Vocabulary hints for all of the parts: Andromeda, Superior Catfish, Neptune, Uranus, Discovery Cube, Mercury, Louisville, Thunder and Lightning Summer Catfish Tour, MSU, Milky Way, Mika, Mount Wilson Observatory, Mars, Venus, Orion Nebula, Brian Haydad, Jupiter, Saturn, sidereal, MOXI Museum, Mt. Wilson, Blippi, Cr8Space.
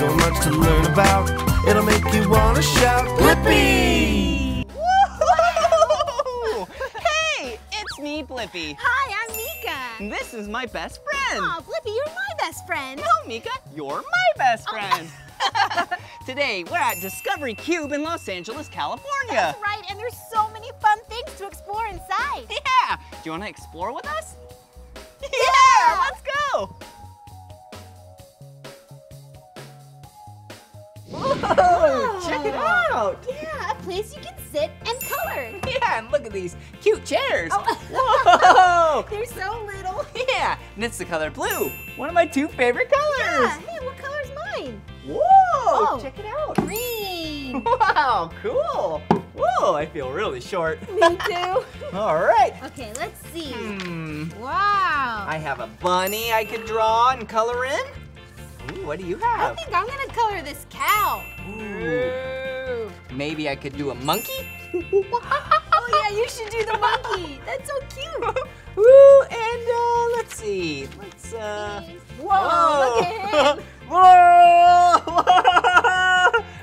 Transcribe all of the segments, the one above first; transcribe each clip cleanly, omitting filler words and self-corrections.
so much to learn about. It'll make you want to shout, Blippi! Woo! Hey, it's me, Blippi. Hi, I'm Mika. This is my best friend. Aw, Blippi, you're my best friend. No, Mika, you're my best friend. Today, we're at Discovery Cube in Los Angeles, California. That's right, and there's so many fun things to explore inside. Yeah! Do you want to explore with us? Yeah! Let's go! Whoa! Check it out! Yeah, a place you can sit and color. Yeah, and look at these cute chairs. Oh. Whoa! They're so little. Yeah, and it's the color blue, one of my two favorite colors. Yeah, hey, what color's mine? Whoa! Oh, check it out. Green. Wow, cool. Whoa, I feel really short. Me too. All right. Okay, let's see. Wow. I have a bunny I could draw and color in. Ooh, what do you have? I think I'm gonna color this cow. Ooh. Maybe I could do a monkey? Oh yeah, you should do the monkey. That's so cute. Ooh, and let's see. Let's Whoa, look at him. Whoa!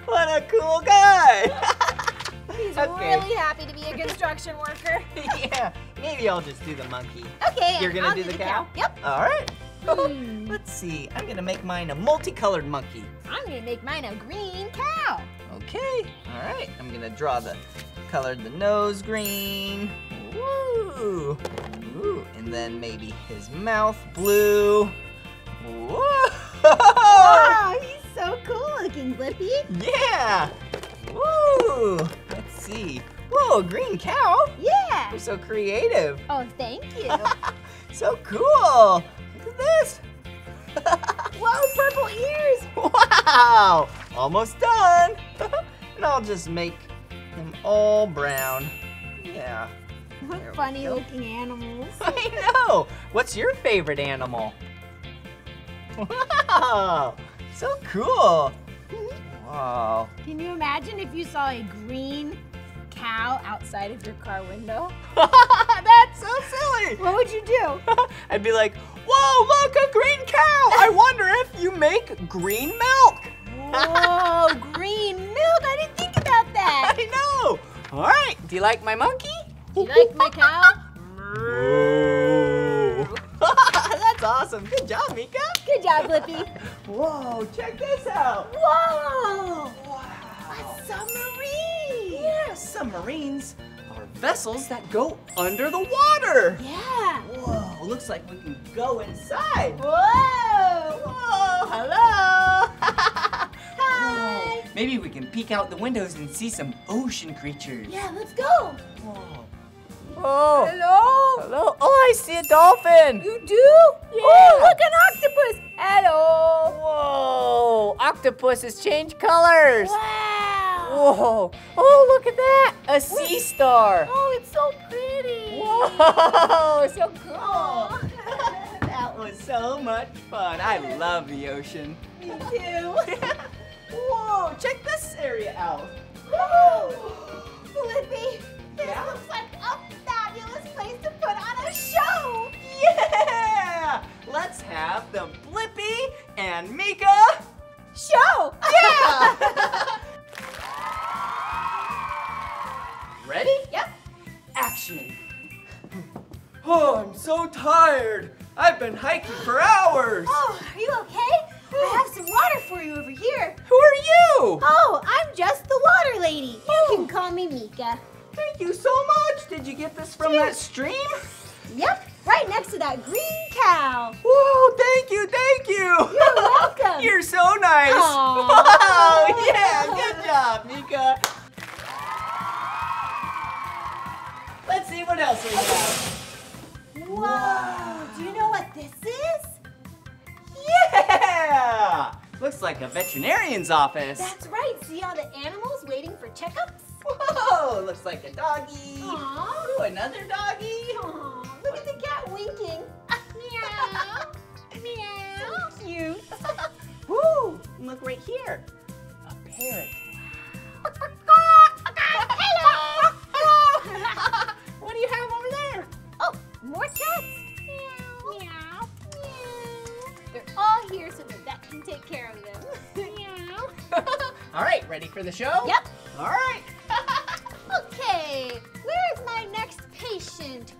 What a cool guy! He's really happy to be a construction worker. Yeah, maybe I'll just do the monkey. Okay, you're gonna do the cow? Yep. All right. Let's see. I'm gonna make mine a multicolored monkey. I'm gonna make mine a green cow. Okay. All right. I'm gonna draw the colored the nose green. Woo! Ooh. And then maybe his mouth blue. Whoa! Wow, he's so cool looking, Blippi. Yeah. Woo! Let's see. Whoa, green cow. Yeah. You're so creative. Oh, thank you. So cool. Look at this. Whoa, purple ears. Wow. Almost done. And I'll just make them all brown. Yeah. What funny looking animals. I know. What's your favorite animal? Wow, so cool. Wow. Can you imagine if you saw a green cow outside of your car window? That's so silly. What would you do? I'd be like, whoa, look, a green cow. I wonder if you make green milk. Whoa, green milk. I didn't think about that. I know. All right, do you like my monkey? Do you like my cow? That's awesome. Good job, Mika. Good job, Blippi. Whoa, check this out. Whoa. Wow. A submarine. Yeah, submarines are vessels that go under the water. Yeah. Whoa, looks like we can go inside. Whoa. Whoa, hello. Hi. Whoa. Maybe we can peek out the windows and see some ocean creatures. Yeah, let's go. Whoa. Oh. Hello. Hello. Oh, I see a dolphin. You do? Yeah. Oh, look, an octopus. Hello. Whoa. Octopuses change colors. Wow. Whoa. Oh, look at that. A sea star. Oh, it's so pretty. Whoa. So cool. That was so much fun. I love the ocean. Me too. Whoa. Check this area out. Whoa. Blippi, this looks like a fabulous place to put on a show! Yeah! Let's have the Blippi and Mika show! Yeah! Ready? Yep. Action. Oh, I'm so tired. I've been hiking for hours. Oh, are you okay? I have some water for you over here. Who are you? Oh, I'm just the water lady. You can call me Mika. Thank you so much. Did you get this from that stream? Yep, right next to that green cow. Whoa, thank you, thank you. You're welcome. You're so nice. Aww. Wow, yeah, good job, Mika. Let's see what else we have. Whoa, do you know what this is? Yeah! Looks like a veterinarian's office. That's right. See all the animals waiting for checkups? Whoa! Looks like a doggy. Aww. Ooh, another doggy. Aww. Look at the cat winking. Meow. Meow. So cute. Woo! And look right here. A parrot. Hello! Hello! What do you have over there? Oh, more cats. Meow. Meow. They're all here so the vet can take care of them. Ready for the show? Yep. All right. Okay, where's my next patient?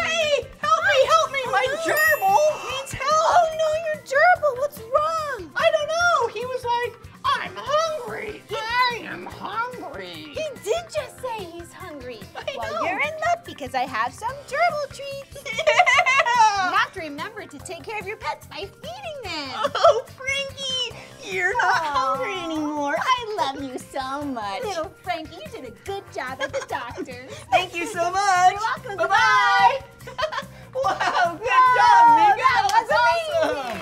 Hey, help me, my gerbil needs help. Oh no, your gerbil, what's wrong? I don't know, he was like, I'm hungry, I am hungry. He did just say he's hungry. I know. You're in luck because I have some gerbil treats. Yeah. You have to remember to take care of your pets by feeding them. Oh, Frankie, you're not hungry anymore. I love you so much. Little Frankie, you did a good job at the doctor. Thank you so much. You're welcome. Bye-bye. Wow, good job, Mika. That was awesome.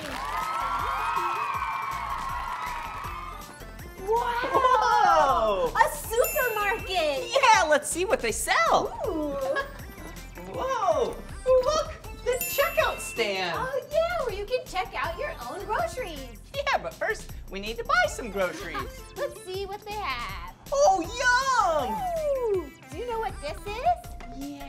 Wow. Whoa. A supermarket. Yeah, let's see what they sell. Ooh. Whoa. Look, the checkout stand. Oh, yeah, where you can check out your own groceries. Yeah, but first, we need to buy some groceries. Let's see what they have. Oh, yum! Ooh, do you know what this is? Yeah,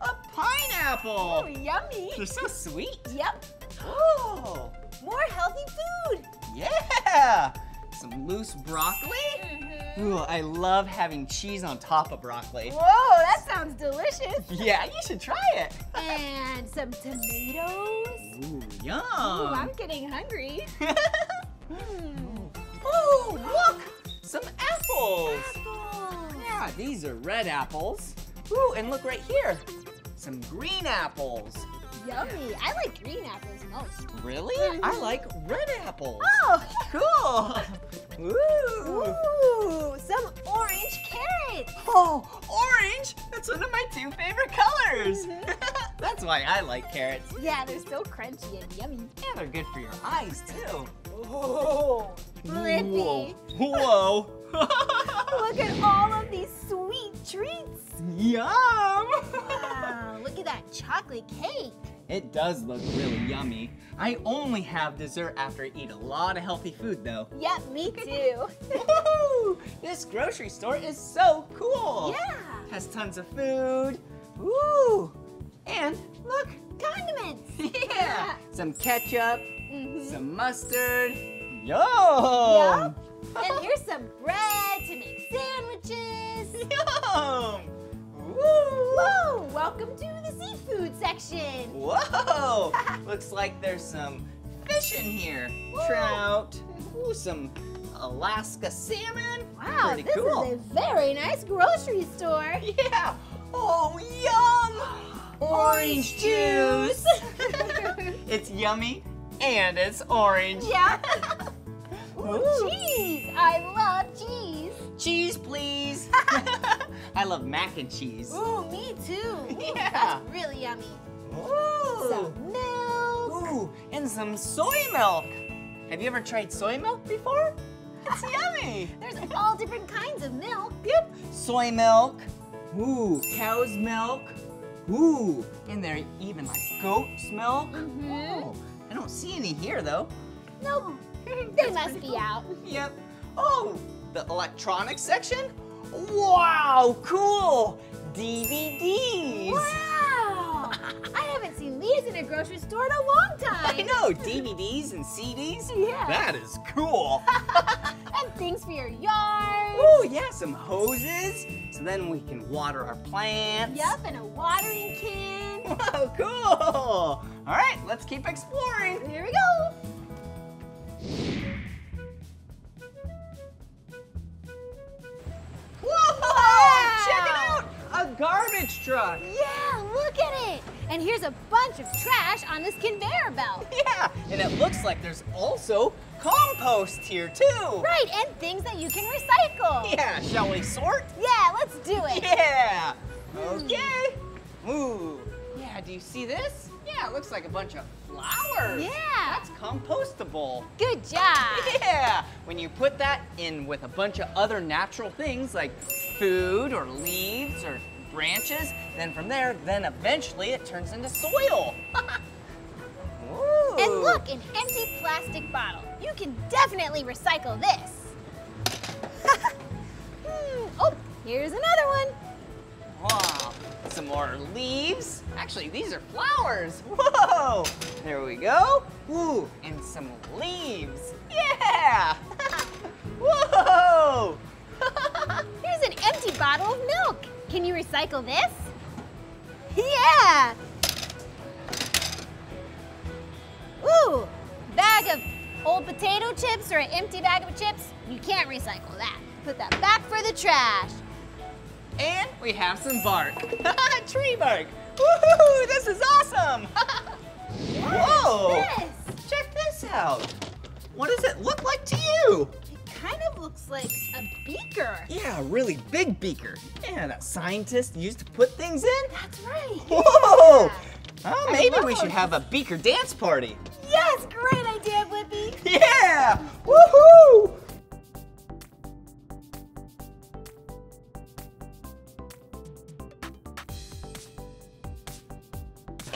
a pineapple. Oh, yummy. They're so sweet. Yep. Oh, more healthy food. Yeah, some loose broccoli. Ooh, I love having cheese on top of broccoli. Whoa, that sounds delicious. Yeah, you should try it. And some tomatoes. Ooh, yum. Ooh, I'm getting hungry. Oh, look, some apples. Apples. Yeah, these are red apples. Ooh, and look right here, some green apples. Yummy. I like green apples most. Really? I like red apples. Oh, cool. Ooh, some orange carrots. Oh, orange? That's one of my two favorite colors. That's why I like carrots. Yeah, they're so crunchy and yummy. Yeah, they're good for your eyes, too. Oh, Blippi. Whoa. Look at all of these sweet treats. Yum. Wow, look at that chocolate cake. It does look really yummy. I only have dessert after I eat a lot of healthy food, though. Yep, me too. Woo! This grocery store is so cool. Yeah. It has tons of food. Ooh. And look. Condiments. Yeah. Some ketchup, some mustard. Yum. Yep. And here's some bread to make sandwiches. Yum. Whoa! Welcome to the seafood section. Whoa! Looks like there's some fish in here. Whoa. Trout. Ooh, some Alaska salmon. Wow, Pretty cool. This is a very nice grocery store. Yeah. Oh, yum! Orange juice. It's yummy and it's orange. Yeah. Ooh, cheese. I love cheese. Cheese, please. I love mac and cheese. Ooh, me too. Ooh, yeah. That's really yummy. Ooh. Some milk. Ooh, and some soy milk. Have you ever tried soy milk before? It's yummy. There's all different kinds of milk. Yep. Soy milk. Ooh, cow's milk. Ooh, and there even like goat's milk. Oh, I don't see any here though. Nope. They must be out. Yep. Oh, the electronics section? Wow, cool! DVDs! Wow! I haven't seen these in a grocery store in a long time. I know, DVDs and CDs? Yeah. That is cool. And things for your yard. Oh, yeah, some hoses. So then we can water our plants. Yep, and a watering can. Wow, cool! All right, let's keep exploring. Here we go. Whoa! Wow. Check it out! A garbage truck! Yeah, look at it! And here's a bunch of trash on this conveyor belt. Yeah, and it looks like there's also compost here too. Right, and things that you can recycle. Yeah, shall we sort? Yeah, let's do it. Yeah, okay. Ooh, yeah, do you see this? Yeah, it looks like a bunch of flowers. Yeah. That's compostable. Good job. Yeah. When you put that in with a bunch of other natural things like food or leaves or branches, then from there, then eventually it turns into soil. Ooh. And look, an empty plastic bottle. You can definitely recycle this. Oh, here's another one. Wow. Some more leaves. Actually, these are flowers. Whoa! There we go. Ooh, and some leaves. Yeah! Whoa! Can you recycle this? Yeah! Ooh, bag of old potato chips or an empty bag of chips, you can't recycle that. Put that back for the trash. And we have some bark. Tree bark. Woohoo, this is awesome! Whoa! This? Check this out. What does it look like to you? It kind of looks like a beaker. Yeah, a really big beaker. And a scientist used to put things in? That's right. Whoa! Yeah. Oh, maybe we should have a beaker dance party. Yes, great idea, Blippi. Yeah! Woohoo!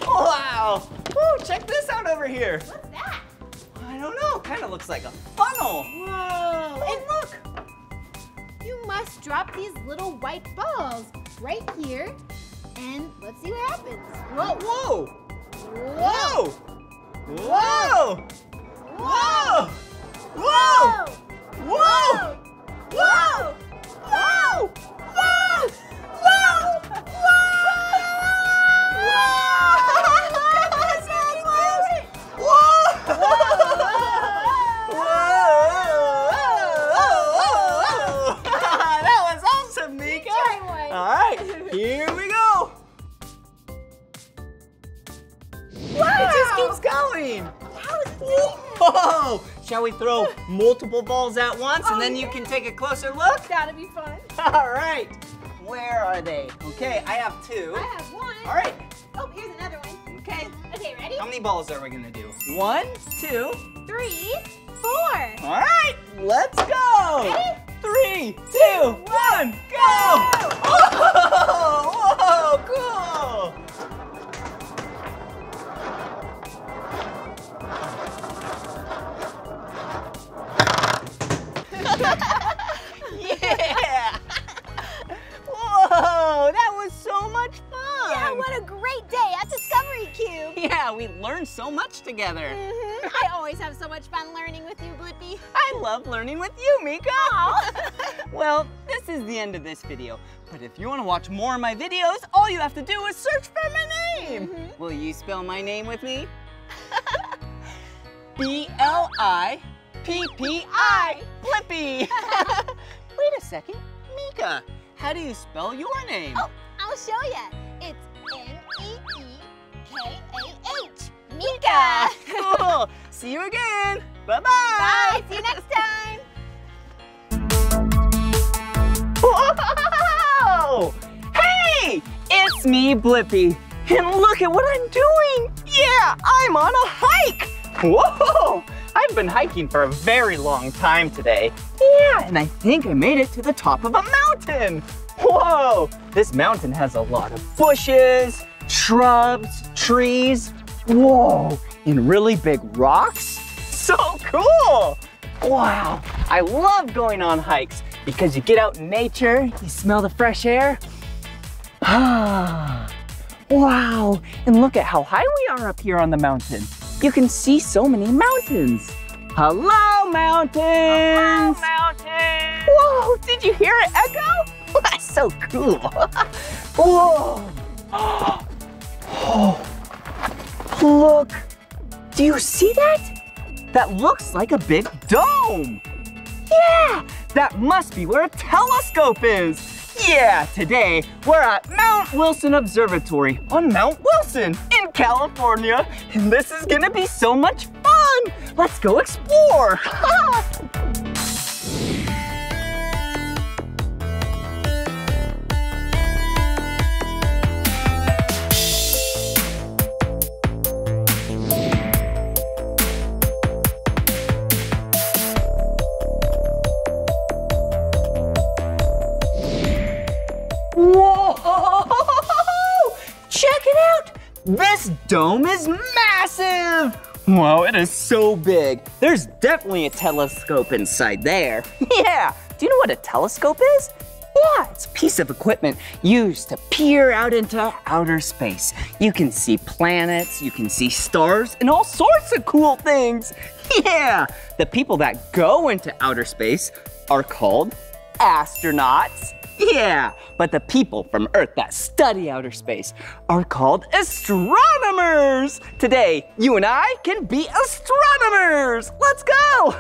Wow! Woo, check this out over here. What's that? I don't know. Kind of looks like a funnel. Whoa! And look! You must drop these little white balls right here, and let's see what happens. Whoa! Whoa! Whoa! Whoa! Whoa! Whoa! Whoa! Whoa! Whoa! Whoa! Whoa! Shall we throw multiple balls at once and then you can take a closer look? That'd be fun. All right. Where are they? Okay, I have two. I have one. All right. Oh, here's another one. Okay. Okay, ready? How many balls are we gonna do? 1, 2, 3, 4. All right, let's go. Ready? 3, 2, 1, go! Oh, whoa, cool. Yeah! Whoa, that was so much fun! Yeah, what a great day at Discovery Cube! Yeah, we learned so much together. I always have so much fun learning with you, Blippi. I love learning with you, Mika! Well, this is the end of this video, but if you want to watch more of my videos, all you have to do is search for my name! Will you spell my name with me? B-L-I-P-P-I, Blippi! Wait a second, Mika, how do you spell your name? Oh, I'll show you. It's M-E-E-K-A-H, Mika! Cool, see you again, bye-bye! Bye, see you next time! Whoa! Hey, it's me, Blippi, and look at what I'm doing! Yeah, I'm on a hike! Whoa! I've been hiking for a very long time today. Yeah, and I think I made it to the top of a mountain. Whoa, this mountain has a lot of bushes, shrubs, trees. Whoa, and really big rocks. So cool. Wow, I love going on hikes because you get out in nature, you smell the fresh air. Wow, and look at how high we are up here on the mountain. You can see so many mountains. Hello, mountains! Hello, mountains! Whoa, did you hear it echo? That's so cool. Whoa! Oh, look, do you see that? That looks like a big dome. Yeah, that must be where a telescope is. Yeah, today we're at Mount Wilson Observatory on Mount Wilson in California, and this is gonna be so much fun. Let's go explore. This dome is massive! Whoa, it is so big. There's definitely a telescope inside there. Yeah, do you know what a telescope is? Yeah, it's a piece of equipment used to peer out into outer space. You can see planets, you can see stars, and all sorts of cool things. Yeah, the people that go into outer space are called astronauts. Yeah, but the people from Earth that study outer space are called astronomers. Today, you and I can be astronomers. Let's go.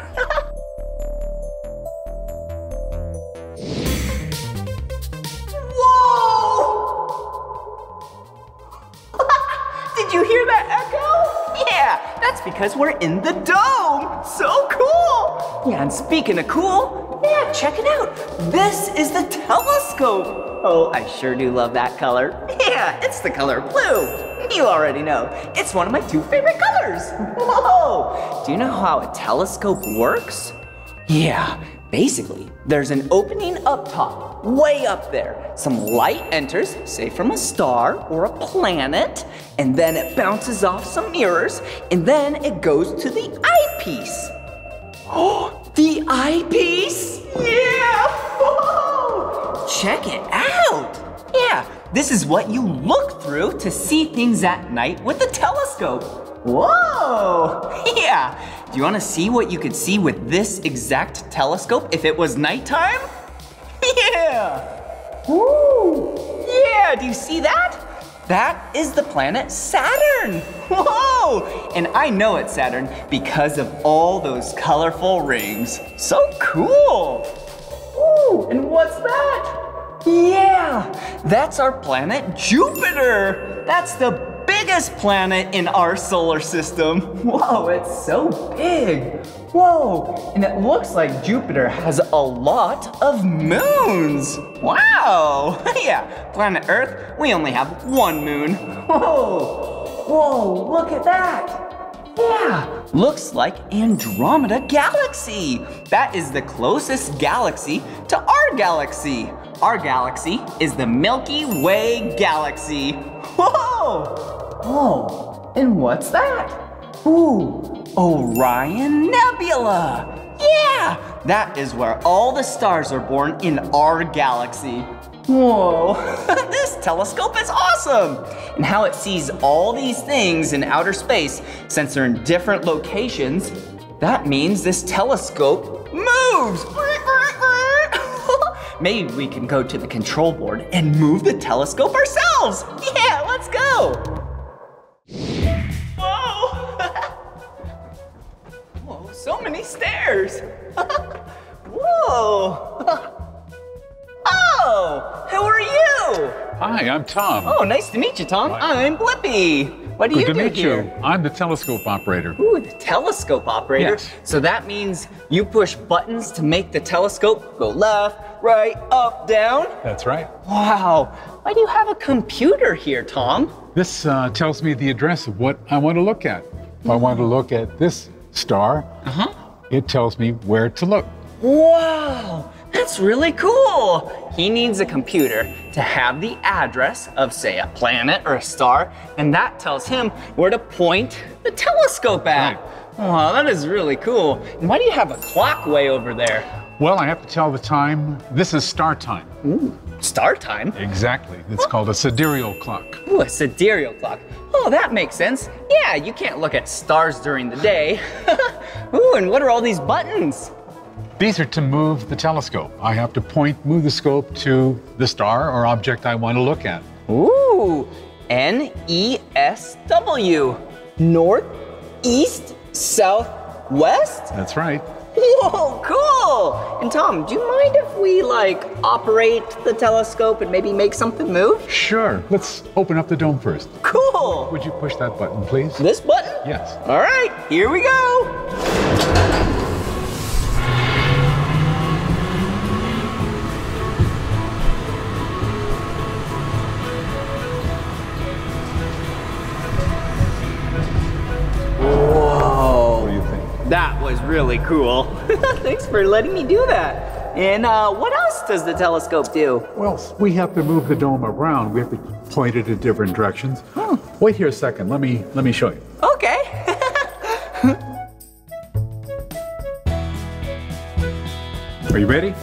Whoa! Did you hear that echo? Yeah, that's because we're in the dome. So cool. Yeah, and speaking of cool, yeah, check it out. This is the telescope. Oh, I sure do love that color. Yeah, it's the color blue. You already know. It's one of my two favorite colors. Whoa! Do you know how a telescope works? Yeah, basically, there's an opening up top, way up there. Some light enters, say from a star or a planet, and then it bounces off some mirrors, and then it goes to the eyepiece. Oh! The eyepiece? Yeah! Whoa! Check it out! Yeah, this is what you look through to see things at night with the telescope. Whoa! Yeah! Do you want to see what you could see with this exact telescope if it was nighttime? Yeah! Woo! Yeah, do you see that? That is the planet Saturn. Whoa! And I know it's Saturn because of all those colorful rings. So cool! Ooh, and what's that? Yeah, that's our planet Jupiter. That's the biggest planet in our solar system. Whoa, it's so big. Whoa, and it looks like Jupiter has a lot of moons. Wow, yeah, planet Earth, we only have one moon. Whoa, whoa, look at that. Yeah, looks like Andromeda Galaxy. That is the closest galaxy to our galaxy. Our galaxy is the Milky Way galaxy. Whoa, whoa, and what's that? Ooh. Orion Nebula! Yeah! That is where all the stars are born in our galaxy. Whoa, this telescope is awesome! And how it sees all these things in outer space since they're in different locations, that means this telescope moves! Maybe we can go to the control board and move the telescope ourselves! Yeah, let's go! So many stairs. Whoa. Oh, who are you? Hi, I'm Tom. Oh, nice to meet you, Tom. Hi. I'm Blippi. What do Good you do here? Good to meet you. I'm the telescope operator. Ooh, the telescope operator. Yes. So that means you push buttons to make the telescope go left, right, up, down? That's right. Wow. Why do you have a computer here, Tom? This tells me the address of what I want to look at. If I want to look at this star, it tells me where to look. Wow, that's really cool. He needs a computer to have the address of, say, a planet or a star, and that tells him where to point the telescope at. Right. Wow, that is really cool. And why do you have a clock way over there? Well, I have to tell the time. This is star time. Ooh, star time? Exactly. It's called a sidereal clock. Ooh, a sidereal clock. Oh, that makes sense. Yeah, you can't look at stars during the day. Ooh, and what are all these buttons? These are to move the telescope. I have to move the scope to the star or object I want to look at. Ooh, N-E-S-W. North, east, south, west? That's right. Whoa, cool! And Tom, do you mind if we, operate the telescope and maybe make something move? Sure. Let's open up the dome first. Cool! Would you push that button, please? This button? Yes. All right, here we go! Whoa! What do you think? That was really cool. Thanks for letting me do that. And what else does the telescope do? Well, we have to move the dome around. We have to point it in different directions. Hmm. Wait here a second. Let me show you. Okay. Are you ready?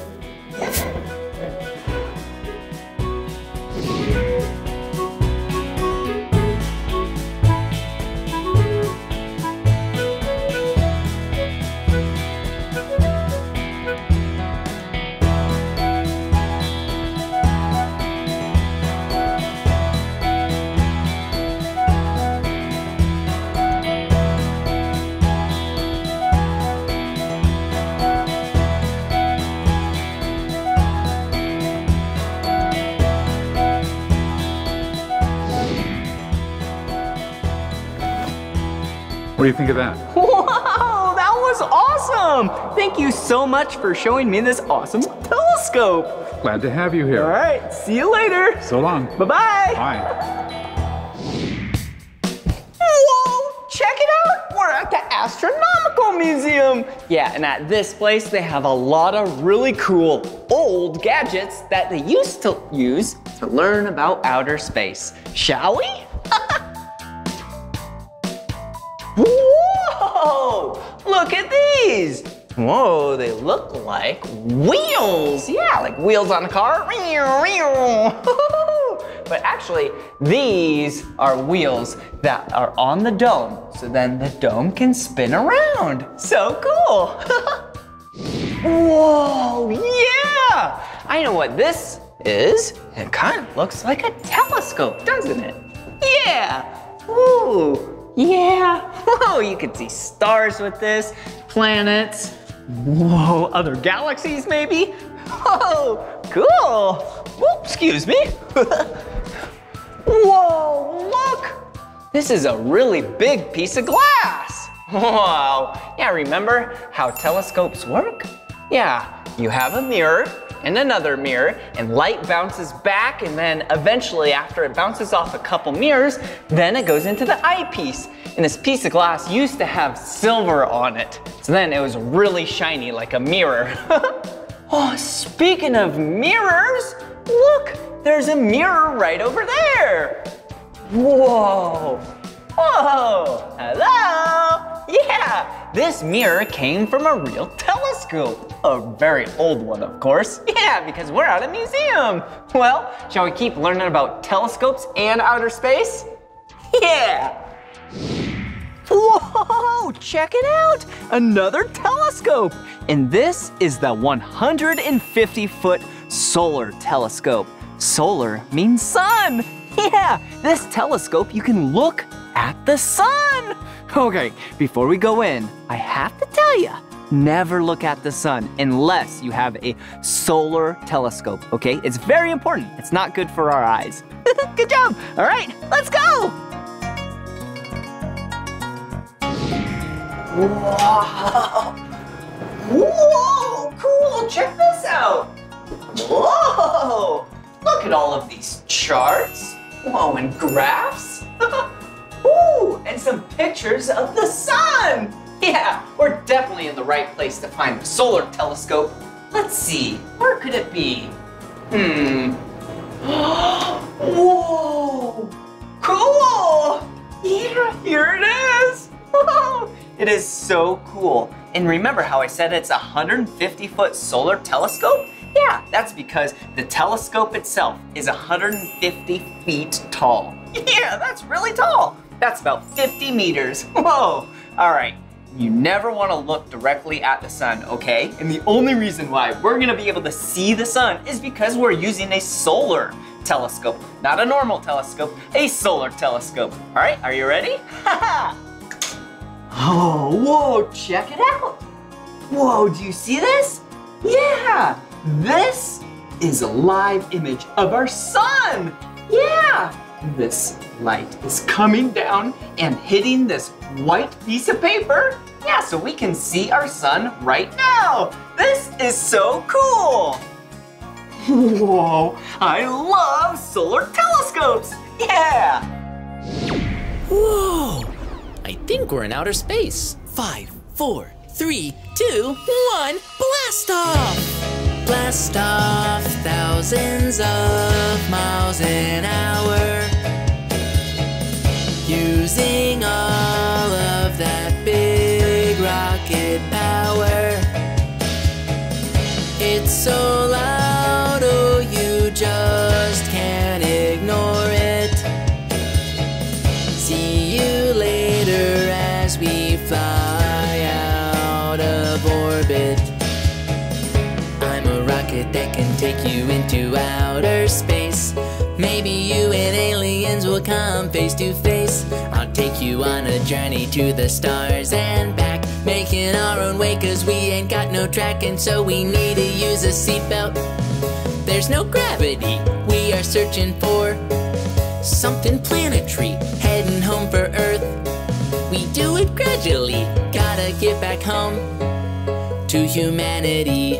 What do you think of that? Whoa, that was awesome! Thank you so much for showing me this awesome telescope. Glad to have you here. All right, see you later. So long. Bye-bye. Bye. Whoa, check it out. We're at the Astronomical Museum. Yeah, and at this place, they have a lot of really cool old gadgets that they used to use to learn about outer space. Shall we? Whoa! Look at these! Whoa, they look like wheels! Yeah, like wheels on a car. But actually, these are wheels that are on the dome, so then the dome can spin around. So cool! Whoa, yeah! I know what this is. It kind of looks like a telescope, doesn't it? Yeah! Ooh! Yeah, whoa, you can see stars with this, planets, whoa, other galaxies maybe? Whoa, cool. Whoa, excuse me. Whoa, look. This is a really big piece of glass. Wow, yeah, remember how telescopes work? Yeah, you have a mirror and another mirror, and light bounces back, and then eventually after it bounces off a couple mirrors, then it goes into the eyepiece. And this piece of glass used to have silver on it. So then it was really shiny like a mirror. Oh, speaking of mirrors, look, there's a mirror right over there. Whoa, whoa, hello, yeah. This mirror came from a real telescope. A very old one, of course. Yeah, because we're at a museum. Well, shall we keep learning about telescopes and outer space? Yeah. Whoa, check it out. Another telescope. And this is the 150-foot solar telescope. Solar means sun. Yeah, this telescope, you can look at the sun. Okay, before we go in, I have to tell you, never look at the sun unless you have a solar telescope, okay? It's very important. It's not good for our eyes. Good job. All right, let's go. Whoa. Whoa, cool. Check this out. Whoa. Look at all of these charts. Whoa, and graphs. Ooh, and some pictures of the sun. Yeah, we're definitely in the right place to find the solar telescope. Let's see, where could it be? Whoa, cool. Yeah, here it is. Whoa. It is so cool. And remember how I said it's a 150-foot solar telescope? Yeah, that's because the telescope itself is 150 feet tall. Yeah, that's really tall. That's about 50 meters. Whoa. All right, you never want to look directly at the sun, okay? And the only reason why we're going to be able to see the sun is because we're using a solar telescope, not a normal telescope, a solar telescope. All right, are you ready? Oh, whoa, check it out. Whoa, do you see this? Yeah, this is a live image of our sun. Yeah. This light is coming down and hitting this white piece of paper. Yeah, so we can see our sun right now. This is so cool. Whoa, I love solar telescopes. Yeah. Whoa, I think we're in outer space. 5, 4, 3, 2, 1, blast off. Blast off, thousands of miles an hour, using all of that big rocket power. It's so loud, oh, you just can't ignore it. See you later as we fly out of orbit. That can take you into outer space. Maybe you and aliens will come face to face. I'll take you on a journey to the stars and back, making our own way cause we ain't got no track. And so we need to use a seatbelt. There's no gravity, we are searching for something planetary, heading home for Earth. We do it gradually. Gotta get back home to humanity.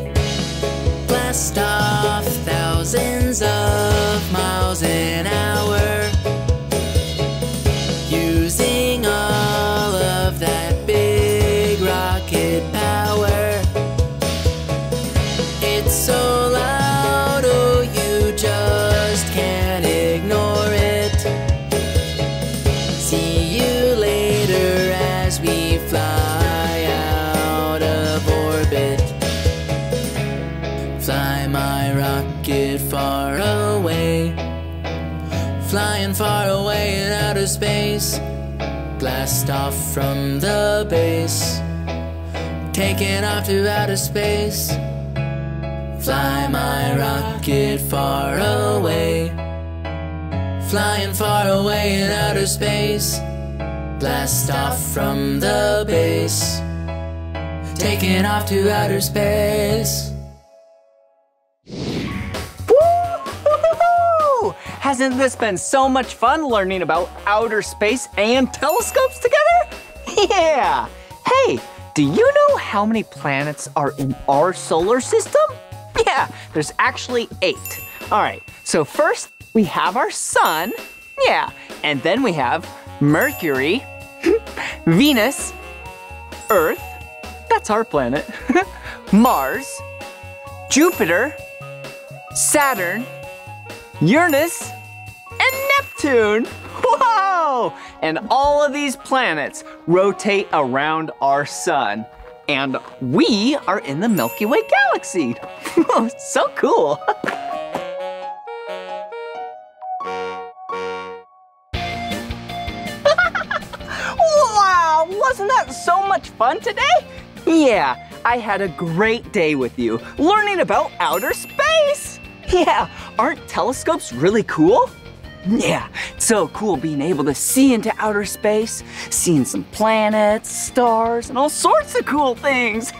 Blast off thousands of miles an hour, using all of that big rocket power. It's so loud, oh, you just can't ignore it. See you later as we fly out of orbit. Fly my rocket far away, flying far away in outer space. Blast off from the base, taking off to outer space. Fly my rocket far away, flying far away in outer space. Blast off from the base, taking off to outer space. Woo-hoo-hoo-hoo! Hasn't this been so much fun learning about outer space and telescopes together? Yeah! Hey, do you know how many planets are in our solar system? Yeah, there's actually 8. All right, so first we have our sun, yeah, and then we have Mercury, Venus, Earth, that's our planet, Mars, Jupiter, Saturn, Uranus, and Neptune. Whoa! And all of these planets rotate around our sun. And we are in the Milky Way galaxy. So cool. Wow, wasn't that so much fun today? Yeah, I had a great day with you, learning about outer space. Yeah, aren't telescopes really cool? Yeah, so cool being able to see into outer space, seeing some planets, stars, and all sorts of cool things.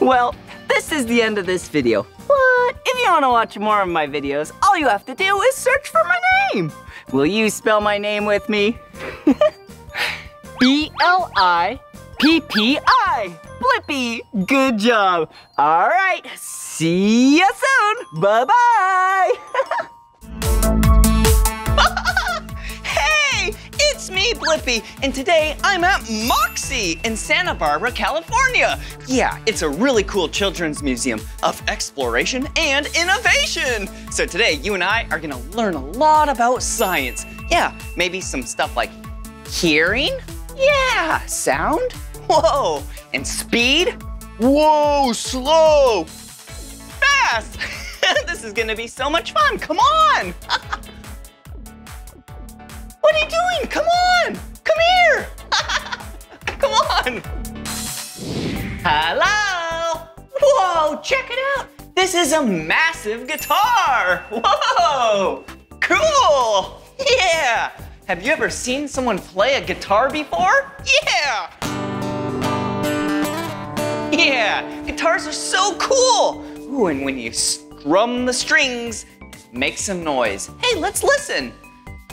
Well, this is the end of this video, but if you want to watch more of my videos, all you have to do is search for my name. Will you spell my name with me? B-L-I-P-P-I. Blippi, good job. All right, see you soon. Bye-bye. It's me, Blippi, and today I'm at MOXI in Santa Barbara, California. Yeah, it's a really cool children's museum of exploration and innovation. So today, you and I are gonna learn a lot about science. Yeah, maybe some stuff like hearing? Yeah, sound? Whoa, and speed? Whoa, slow, fast. This is gonna be so much fun, come on. What are you doing? Come on! Come here! Come on! Hello! Whoa, check it out! This is a massive guitar! Whoa! Cool! Yeah! Have you ever seen someone play a guitar before? Yeah! Yeah, guitars are so cool! Ooh, and when you strum the strings, it makes some noise. Hey, let's listen!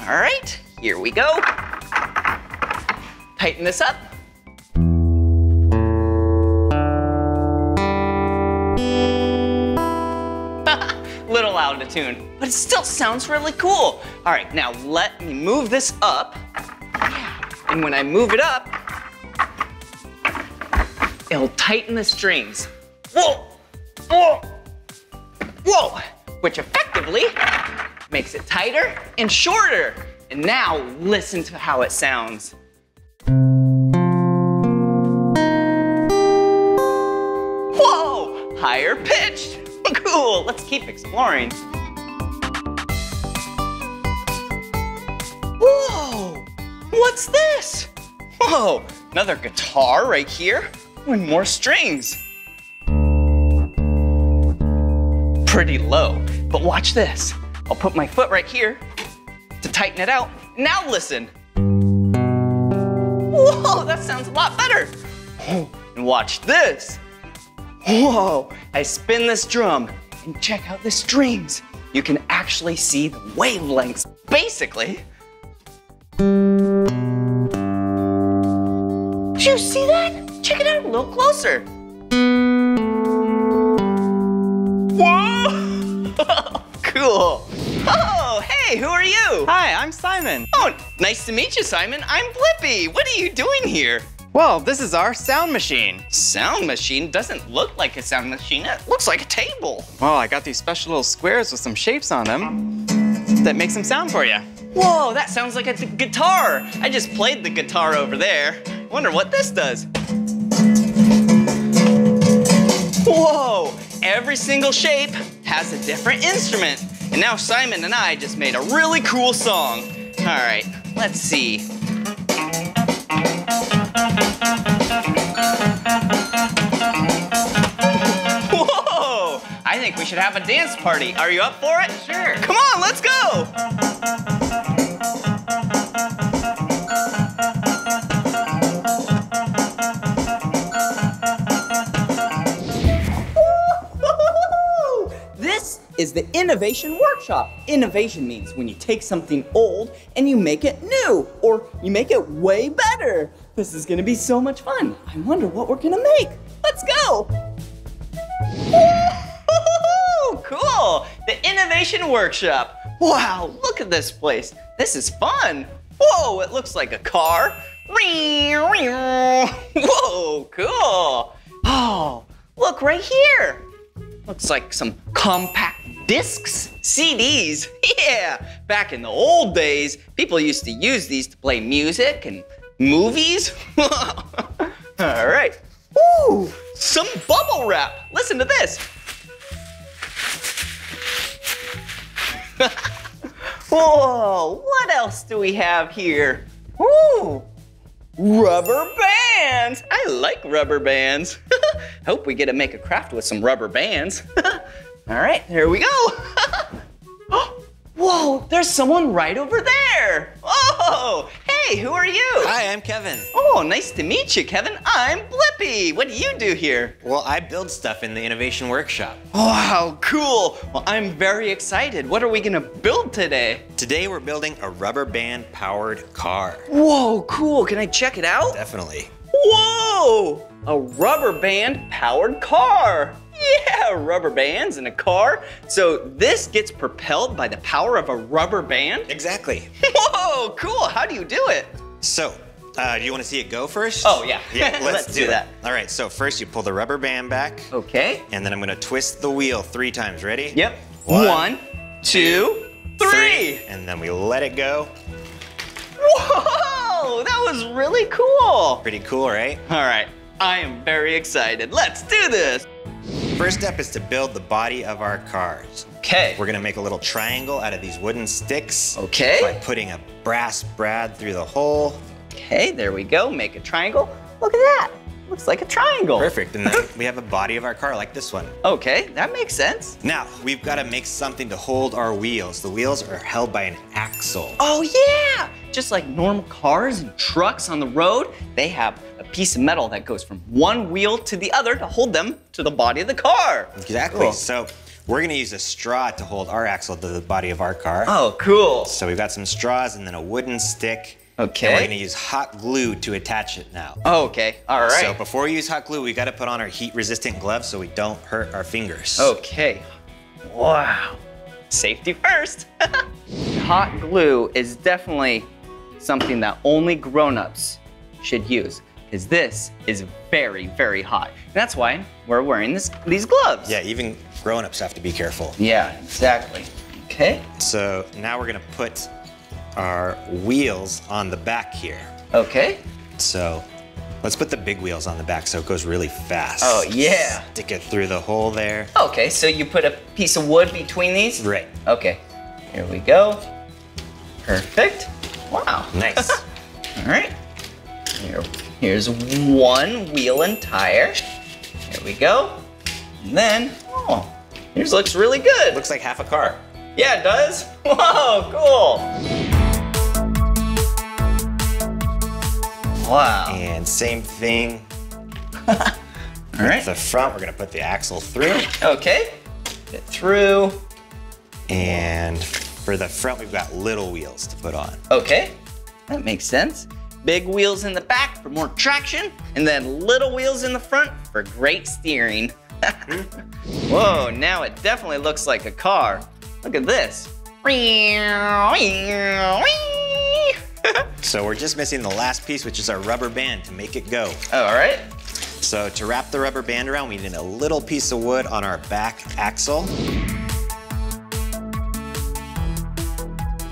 All right. Here we go. Tighten this up. A little out of tune, but it still sounds really cool. All right, now let me move this up. And when I move it up, it'll tighten the strings. Whoa, whoa, whoa, which effectively makes it tighter and shorter. And now, listen to how it sounds. Whoa, higher pitched. Cool, let's keep exploring. Whoa, what's this? Whoa, another guitar right here and more strings. Pretty low, but watch this. I'll put my foot right here to tighten it out. Now listen. Whoa, that sounds a lot better. And watch this. Whoa, I spin this drum and check out the strings. You can actually see the wavelengths, basically. you see that? Check it out a little closer. Whoa! Cool. Oh, hey, who are you? Hi, I'm Simon. Oh, nice to meet you, Simon. I'm Blippi. What are you doing here? Well, this is our sound machine. Sound machine doesn't look like a sound machine. It looks like a table. Well, I got these special little squares with some shapes on them that make some sound for you. Whoa, that sounds like a guitar. I just played the guitar over there. Wonder what this does. Whoa, every single shape has a different instrument. And now Simon and I just made a really cool song. All right, let's see. Whoa, I think we should have a dance party. Are you up for it? Sure. Come on, let's go. Is the Innovation Workshop. Innovation means when you take something old and you make it new, or you make it way better. This is gonna be so much fun. I wonder what we're gonna make. Let's go. Woo-hoo-hoo-hoo! Cool, the Innovation Workshop. Wow, look at this place. This is fun. Whoa, it looks like a car. Whoa, cool. Oh, look right here. Looks like some compact discs, CDs. Yeah, back in the old days, people used to use these to play music and movies. All right. Ooh, some bubble wrap. Listen to this. Whoa, what else do we have here? Ooh, rubber bands. I like rubber bands. Hope we get to make a craft with some rubber bands. All right, here we go. Whoa, there's someone right over there. Oh, hey, who are you? Hi, I'm Kevin. Oh, nice to meet you, Kevin. I'm Blippi. What do you do here? Well, I build stuff in the Innovation Workshop. Wow, cool. Well, I'm very excited. What are we gonna build today? Today, we're building a rubber band-powered car. Whoa, cool. Can I check it out? Definitely. Whoa! A rubber band powered car. Yeah, rubber bands in a car. So this gets propelled by the power of a rubber band? Exactly. Whoa, cool. How do you do it? So, do you want to see it go first? Oh, yeah. Yeah, let's do that. All right, so first you pull the rubber band back. Okay. And then I'm going to twist the wheel 3 times. Ready? Yep. One, two, three. And then we let it go. Whoa, that was really cool. Pretty cool, right? All right. I am very excited. Let's do this. First step is to build the body of our cars. Okay. We're gonna make a little triangle out of these wooden sticks. Okay. By putting a brass brad through the hole. Okay, there we go. Make a triangle. Look at that. Looks like a triangle. Perfect. And then we have a body of our car like this one. Okay, that makes sense. Now, we've got to make something to hold our wheels. The wheels are held by an axle. Oh, yeah. Just like normal cars and trucks on the road, they have a piece of metal that goes from one wheel to the other to hold them to the body of the car. Exactly. Cool. So we're going to use a straw to hold our axle to the body of our car. Oh, cool. So we've got some straws and then a wooden stick. Okay. And we're gonna use hot glue to attach it now. Oh, okay, all right. So before we use hot glue, we gotta put on our heat-resistant gloves so we don't hurt our fingers. Okay, wow. Safety first. Hot glue is definitely something that only grown-ups should use, because this is very, very hot. And that's why we're wearing these gloves. Yeah, even grown-ups have to be careful. Yeah, exactly. Okay. So now we're gonna put our wheels on the back here. Okay. So let's put the big wheels on the back so it goes really fast. Oh, yeah. Stick it through the hole there. Okay, so you put a piece of wood between these? Right. Okay, here we go. Perfect. Wow. Nice. All right. Here's one wheel and tire. Here we go. And then, oh, yours looks really good. Looks like half a car. Yeah, it does. Whoa, cool. Wow. And same thing. All right. The front, we're gonna put the axle through. Okay. Put it through. And for the front, we've got little wheels to put on. Okay, that makes sense. Big wheels in the back for more traction, and then little wheels in the front for great steering. Whoa, now it definitely looks like a car. Look at this. So we're just missing the last piece, which is our rubber band to make it go. All right. So to wrap the rubber band around, we need a little piece of wood on our back axle.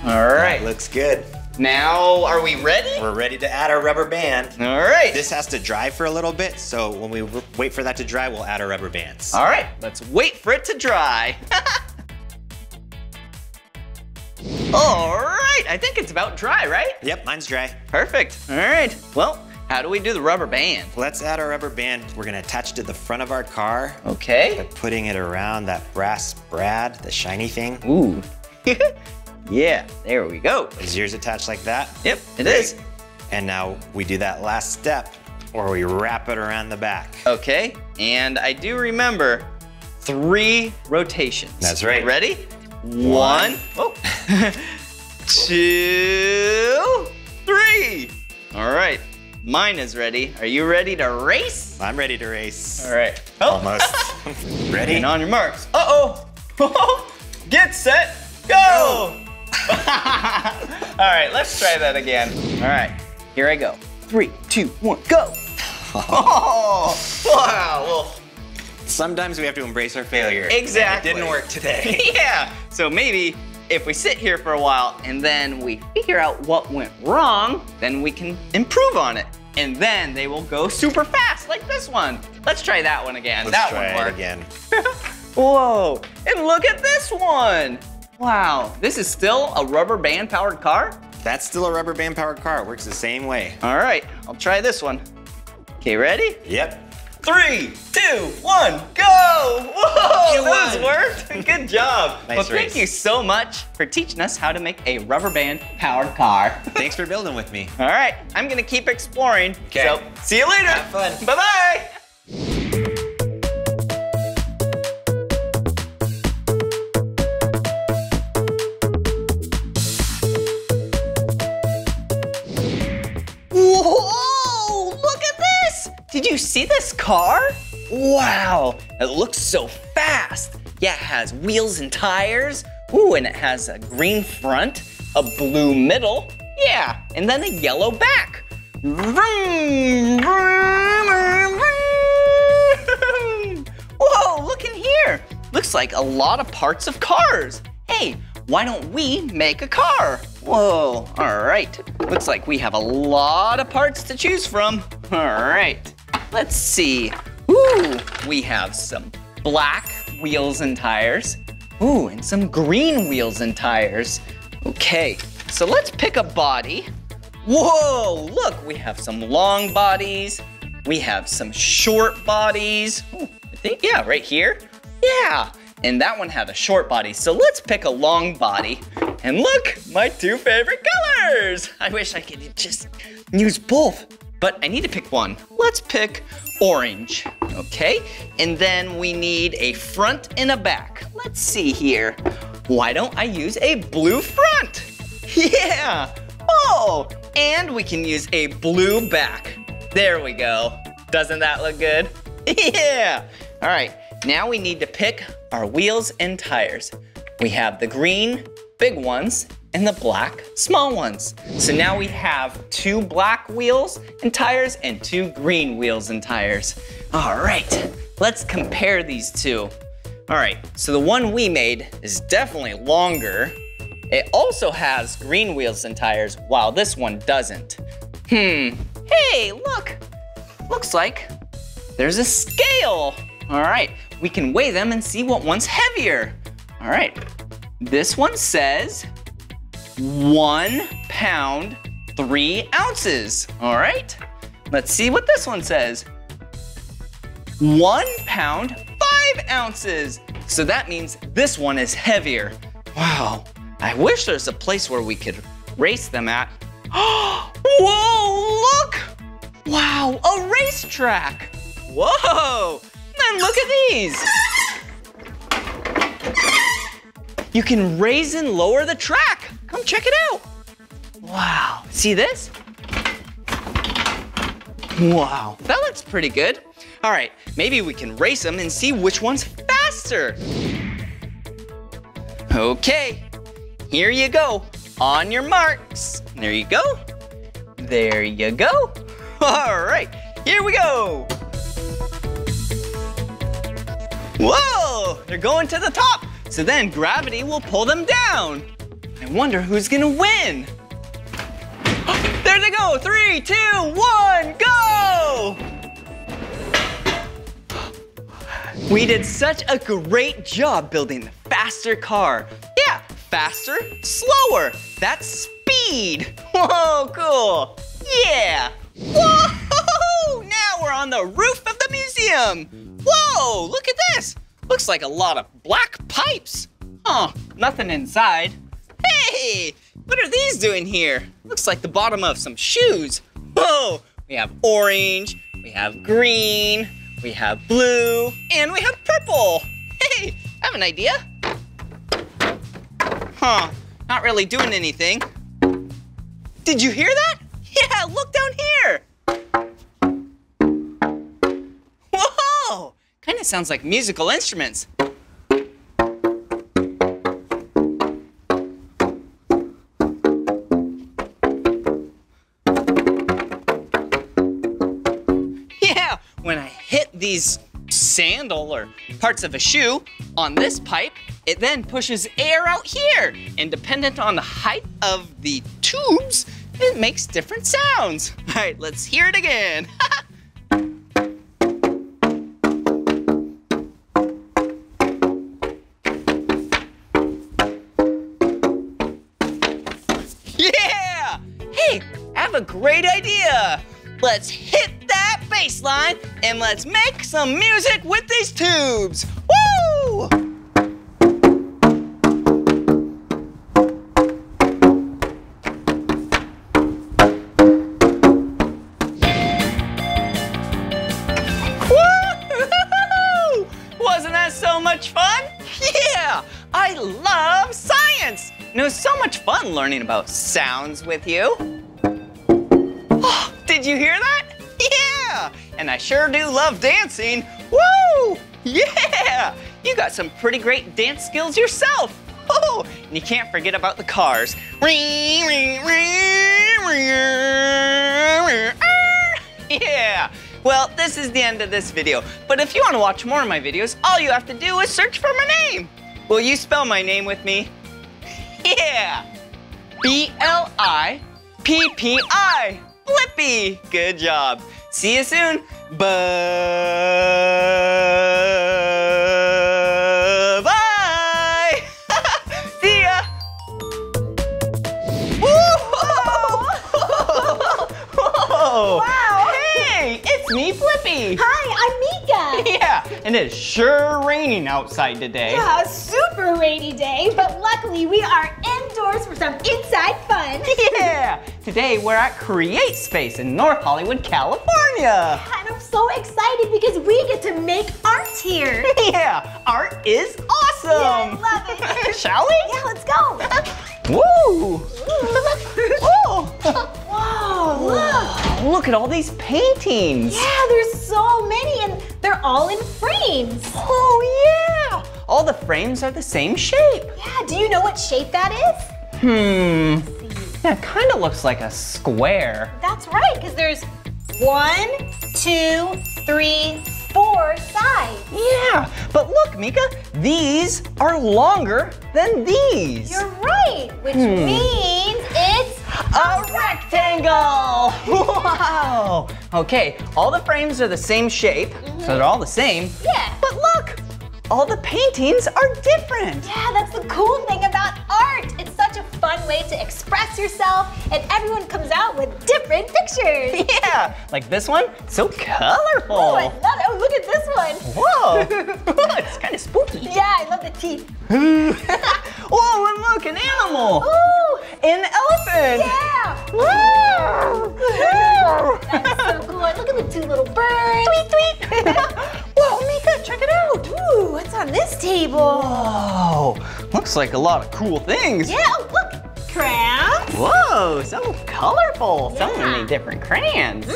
All right. That looks good. Now, are we ready? We're ready to add our rubber band. All right. This has to dry for a little bit, so when we wait for that to dry, we'll add our rubber bands. All right, let's wait for it to dry. All right, I think it's about dry, right? Yep, mine's dry. Perfect, all right. Well, how do we do the rubber band? Let's add our rubber band. We're gonna attach it to the front of our car. Okay. By putting it around that brass brad, the shiny thing. Ooh. Yeah, there we go. Is yours attached like that? Yep, it is. And now we do that last step or we wrap it around the back. Okay, and I do remember 3 rotations. That's right. Ready? 1, oh. 2, 3. All right, mine is ready. Are you ready to race? I'm ready to race. All right. Oh. Almost. Ready? And on your marks. Uh-oh. Get set, go. No. All right, let's try that again. All right, here I go. 3, 2, 1, go. Oh, wow. Well, sometimes we have to embrace our failure. Exactly. It didn't work today. Yeah, so maybe if we sit here for a while and then we figure out what went wrong, then we can improve on it. And then they will go super fast like this one. Let's try that one again. Let's try it again. Whoa, and look at this one. Wow, this is still a rubber band powered car? That's still a rubber band powered car. It works the same way. All right, I'll try this one. Okay, ready? Yep. 3, 2, 1, go! Whoa, those worked. Good job. Nice race. Thank you so much for teaching us how to make a rubber band powered car. Thanks for building with me. All right, I'm gonna keep exploring. Okay. So, see you later. Have fun. Bye-bye. Did you see this car? Wow, it looks so fast. Yeah, it has wheels and tires. Ooh, and it has a green front, a blue middle. Yeah, and then a yellow back. Vroom, vroom, vroom. Whoa, look in here. Looks like a lot of parts of cars. Hey, why don't we make a car? Whoa, all right. Looks like we have a lot of parts to choose from. All right. Let's see. Ooh, we have some black wheels and tires. Ooh, and some green wheels and tires. Okay, so let's pick a body. Whoa, look, we have some long bodies. We have some short bodies. Ooh, I think, yeah, right here. Yeah, and that one had a short body. So let's pick a long body. And look, my 2 favorite colors. I wish I could just use both. But I need to pick one. Let's pick orange, okay? And then we need a front and a back. Let's see here. Why don't I use a blue front? Yeah, oh, and we can use a blue back. There we go. Doesn't that look good? Yeah. All right, now we need to pick our wheels and tires. We have the green big ones and the black small ones. So now we have 2 black wheels and tires and 2 green wheels and tires. All right, let's compare these 2. All right, so the one we made is definitely longer. It also has green wheels and tires while this one doesn't. Hey, look, looks like there's a scale. All right, we can weigh them and see what one's heavier. All right, this one says 1 pound, 3 ounces. All right, let's see what this one says. 1 pound, 5 ounces. So that means this one is heavier. Wow, I wish there's a place where we could race them at. Whoa, look! Wow, a racetrack. Whoa, and look at these. You can raise and lower the track. Come check it out. Wow, see this? Wow, that looks pretty good. All right, maybe we can race them and see which one's faster. Okay, here you go. On your marks. There you go. There you go. All right, here we go. Whoa, they're going to the top. So then gravity will pull them down. I wonder who's gonna win. There they go, 3, 2, 1, go! We did such a great job building the faster car. Yeah, faster, slower, that's speed. Whoa, cool, yeah. Whoa, now we're on the roof of the museum. Whoa, look at this. Looks like a lot of black pipes. Huh, nothing inside. Hey, what are these doing here? Looks like the bottom of some shoes. Whoa, we have orange, we have green, we have blue, and we have purple. Hey, I have an idea. Huh, not really doing anything. Did you hear that? Yeah, look down here. Whoa, kind of sounds like musical instruments. These sandal or parts of a shoe on this pipe, it then pushes air out here. And dependent on the height of the tubes, it makes different sounds. All right, let's hear it again. Yeah! Hey, I have a great idea. Let's hit that bass line and let's make some music with these tubes. Woo! Woo! Wasn't that so much fun? Yeah, I love science. And it was so much fun learning about sounds with you. Did you hear that? Yeah! And I sure do love dancing. Woo! Yeah! You got some pretty great dance skills yourself. Oh! And you can't forget about the cars. Yeah! Well, this is the end of this video. But if you want to watch more of my videos, all you have to do is search for my name. Will you spell my name with me? Yeah! B-L-I-P-P-I. Blippi! Good job. See you soon. Bye-bye. See ya. Whoa. Wow. Hey, it's me, Blippi. Hi, I'm Mika. Yeah, and it's sure raining outside today. Yeah, super rainy day, but luckily we are indoors for some inside fun. Yeah. Today, we're at Cr8Space in North Hollywood, California. And I'm so excited because we get to make art here. Yeah, art is awesome. Yeah, I love it. Shall we? Yeah, let's go. Woo. Woo. Whoa, look. Look at all these paintings. Yeah, there's so many and they're all in frames. Oh, yeah. All the frames are the same shape. Yeah, do you know what shape that is? Yeah, it kind of looks like a square. That's right, because there's 1, 2, 3, 4 sides. Yeah, but look, Mika, these are longer than these. You're right, which means it's a rectangle. Wow. Okay, all the frames are the same shape, so they're all the same. Yeah. But look, all the paintings are different. Yeah, that's the cool thing about art. It's such a fun way to express yourself, and everyone comes out with different pictures. Yeah, like this one, so colorful. Oh, I love it. Oh, look at this one. Whoa, it's kind of spooky. Yeah, I love the teeth. Oh, and look, an animal. Ooh. An elephant. Yeah. Whoa. That's so cool. Look at the two little birds. Tweet, tweet. Whoa, Mika, check it out. Ooh, what's on this table? Whoa, looks like a lot of cool things. Yeah, oh, look. Crayons. Whoa, so colorful. Yeah. So many different crayons.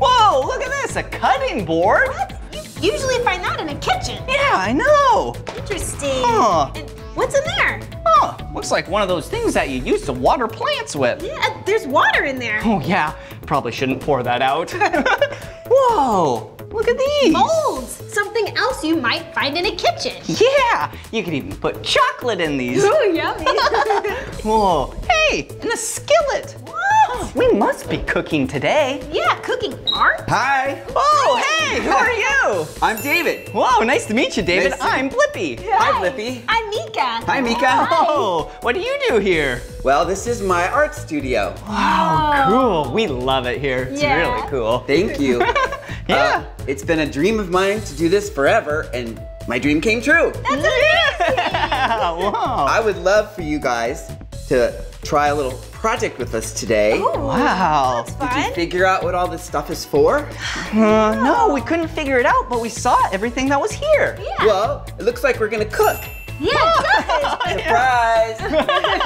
Whoa, look at this, a cutting board. What? You usually find that in a kitchen. Yeah, I know. Interesting. Huh. And what's in there? Oh, looks like one of those things that you use to water plants with. Yeah, there's water in there. Oh yeah, probably shouldn't pour that out. Whoa. Look at these. Molds, something else you might find in a kitchen. Yeah, you can even put chocolate in these. Ooh, yummy. Whoa, hey, and a skillet. What? We must be cooking today. Yeah, cooking art. Hi. Oh, hey, who are you? I'm David. Whoa, nice to meet you, David. Nice. I'm Blippi. Yeah. Hi, Blippi. I'm Mika. Hi, Mika. Hi. Oh, what do you do here? Well, this is my art studio. Wow, cool. We love it here. It's really cool. Thank you. Yeah. It's been a dream of mine to do this forever, and my dream came true. That's amazing! Wow. I would love for you guys to try a little project with us today. Oh, wow. That's fun. Did you figure out what all this stuff is for? No, we couldn't figure it out, but we saw everything that was here. Yeah. Well, it looks like we're gonna cook. Yeah, surprise!